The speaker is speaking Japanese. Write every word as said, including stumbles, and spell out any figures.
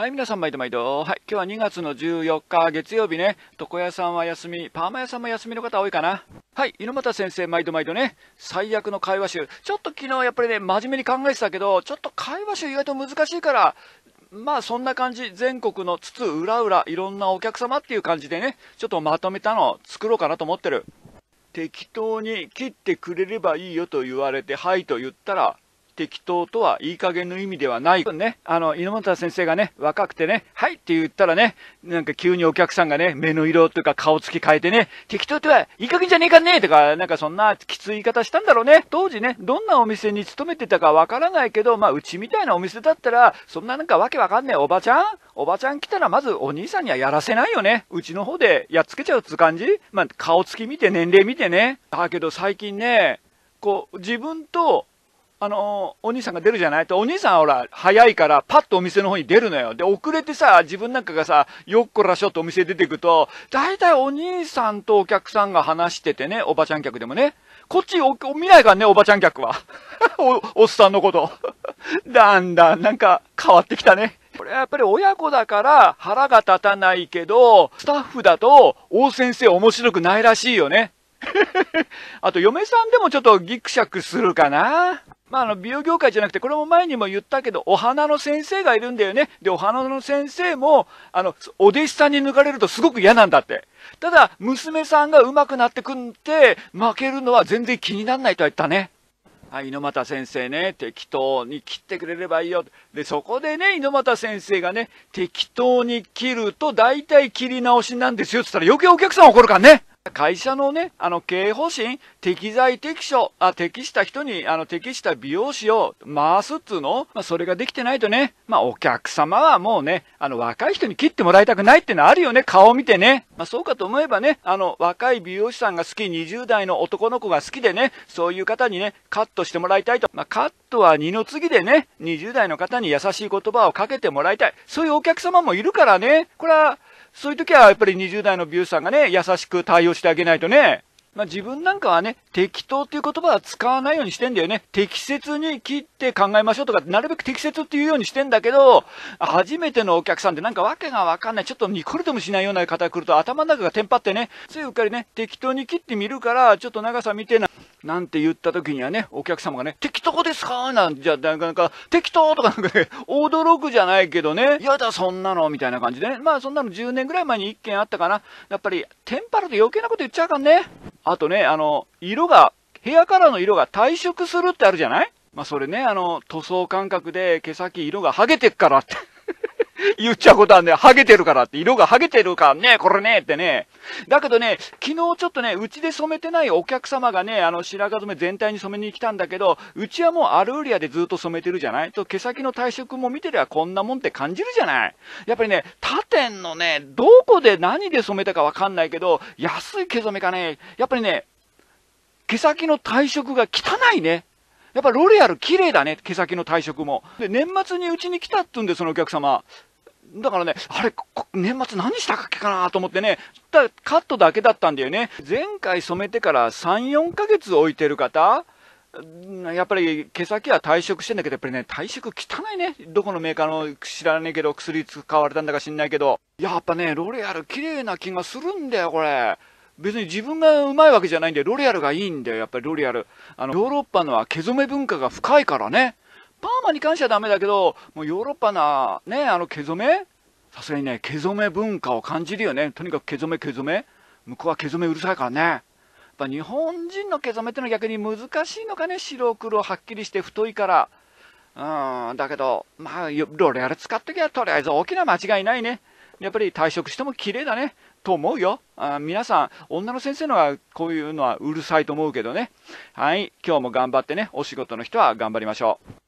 はい、皆さん、毎度毎度。はい、今日はにがつのじゅうよっか、月曜日ね、床屋さんは休み、パーマ屋さんも休みの方多いかな。はい、猪俣先生、毎度毎度ね、最悪の会話集。ちょっと昨日やっぱりね、真面目に考えてたけど、ちょっと会話集意外と難しいから、まあそんな感じ、全国の津々浦々、いろんなお客様っていう感じでね、ちょっとまとめたのを作ろうかなと思ってる。適当に切ってくれればいいよと言われて、はいと言ったら、適当とはいい加減の意味ではない。ね、あの、猪俣先生がね、若くてね、はいって言ったらね、なんか急にお客さんがね、目の色というか顔つき変えてね、適当とはいい加減じゃねえかねとか、なんかそんなきつい言い方したんだろうね。当時ね、どんなお店に勤めてたかわからないけど、まあ、うちみたいなお店だったら、そんななんかわけわかんねえおばちゃんおばちゃん来たらまずお兄さんにはやらせないよね。うちの方でやっつけちゃうって感じ。まあ、顔つき見て年齢見てね。だけど最近ね、こう、自分と、あのお兄さんが出るじゃないと、お兄さんはほら、早いから、パッとお店の方に出るのよ。で、遅れてさ、自分なんかがさ、よっこらしょってお店出てくと、大体お兄さんとお客さんが話しててね、おばちゃん客でもね。こっちお見ないからね、おばちゃん客は。お、おっさんのこと。だんだん、なんか、変わってきたね。これはやっぱり親子だから腹が立たないけど、スタッフだと、大先生面白くないらしいよね。あと、嫁さんでもちょっとギクシャクするかな。まあ、あの、美容業界じゃなくて、これも前にも言ったけど、お花の先生がいるんだよね。で、お花の先生も、あの、お弟子さんに抜かれるとすごく嫌なんだって。ただ、娘さんが上手くなってくんって、負けるのは全然気にならないとは言ったね。はい、猪俣先生ね、適当に切ってくれればいいよ。で、そこでね、猪俣先生がね、適当に切ると大体切り直しなんですよって言ったら余計お客さん怒るからね。会社のね、あの、経営方針、適材適所、あ、適した人に、あの、適した美容師を回すっつうの、まあ、それができてないとね、まあ、お客様はもうね、あの、若い人に切ってもらいたくないってのあるよね、顔を見てね。まあ、そうかと思えばね、あの、若い美容師さんが好き、にじゅうだいの男の子が好きでね、そういう方にね、カットしてもらいたいと。まあ、カットは二の次でね、にじゅうだいの方に優しい言葉をかけてもらいたい。そういうお客様もいるからね、これは、そういう時はやっぱりにじゅうだいの美容師さんがね、優しく対応してあげないとね。まあ自分なんかはね、適当っていう言葉は使わないようにしてんだよね。適切に切って考えましょうとか、なるべく適切っていうようにしてんだけど、初めてのお客さんってなんかわけがわかんない。ちょっとニコリともしないような方が来ると頭の中がテンパってね、ついうっかりね、適当に切ってみるから、ちょっと長さ見てな、なんて言った時にはね、お客様がね、適当ですかなんじゃ、なかなか、適当とかなんかね、驚くじゃないけどね、やだそんなのみたいな感じでね。まあそんなのじゅうねんぐらい前にいっけんあったかな。やっぱり、テンパると余計なこと言っちゃうからね。あとね、あの、色が、部屋からの色が退色するってあるじゃない？まあそれね、あの、塗装感覚で毛先色が剥げてっからって。言っちゃうことはね、剥げてるからって、色が剥げてるからね、これね、ってね。だけどね、昨日ちょっとね、うちで染めてないお客様がね、あの、白髪染め全体に染めに来たんだけど、うちはもうアルーリアでずっと染めてるじゃないと、毛先の退色も見てりゃこんなもんって感じるじゃないやっぱりね、他店のね、どこで何で染めたかわかんないけど、安い毛染めかね、やっぱりね、毛先の退色が汚いね。やっぱロレアル綺麗だね、毛先の退色も。で、年末にうちに来たって言うんで、そのお客様。だからね、あれ、年末何したっけかなと思ってね、カットだけだったんだよね。前回染めてからさん、よんかげつ置いてる方、やっぱり毛先は退色してんだけど、やっぱりね、退色汚いね。どこのメーカーの知らねえけど、薬使われたんだか知んないけど。やっぱね、ロレアル綺麗な気がするんだよ、これ。別に自分がうまいわけじゃないんで、ロレアルがいいんだよ、やっぱりロレアル。あの、ヨーロッパのは毛染め文化が深いからね。パーマに関してはダメだけど、もうヨーロッパな、ね、あの毛染めさすがにね、毛染め文化を感じるよね。とにかく毛染め、毛染め。向こうは毛染めうるさいからね。やっぱ日本人の毛染めってのは逆に難しいのかね。白黒はっきりして太いから。うん、だけど、まあ、ロレアル使っときゃとりあえず大きな間違いないね。やっぱり退職しても綺麗だね。と思うよ。あ、皆さん、女の先生のはこういうのはうるさいと思うけどね。はい。今日も頑張ってね、お仕事の人は頑張りましょう。